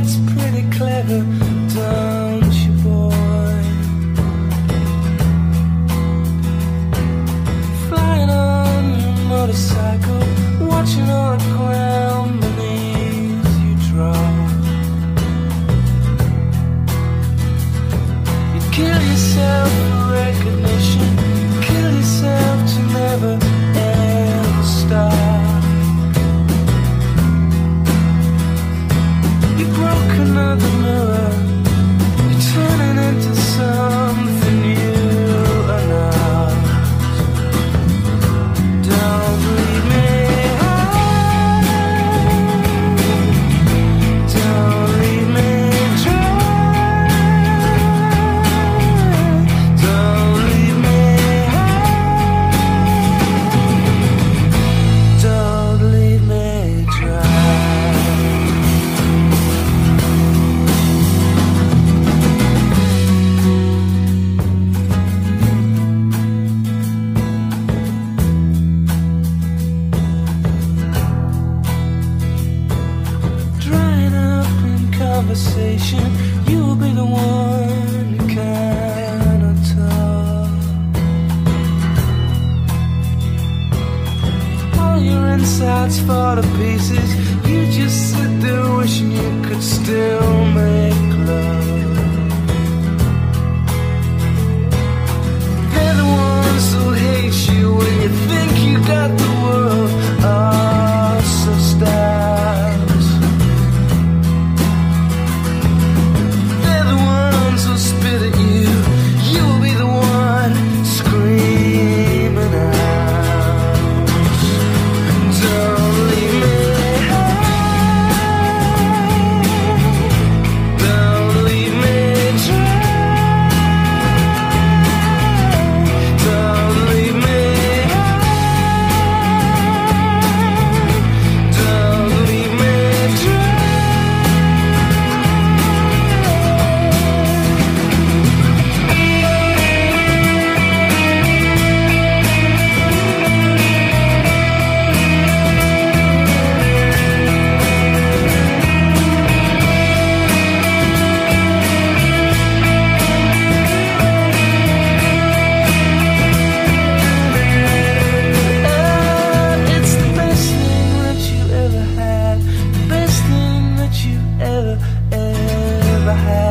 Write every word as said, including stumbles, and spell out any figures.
that's pretty clever, don't you, boy? Flying on your motorcycle, watching all the ground beneath you draw. You kill yourself for recognition, you kill yourself to never ever stop. Another mirror, you're turning into something you are not. Don't leave me, oh, don't leave me dry, don't leave me, oh, don't leave me dry. Conversation, you'll be the one who cannot talk. All your insides fall to pieces. You just sit there wishing you could still make love. They're the ones who hate you when you think you got the world all so styled. Spit at you, you'll be the one screaming out. Don't leave me, oh, don't leave me dry, don't leave me, oh, don't leave me dry. I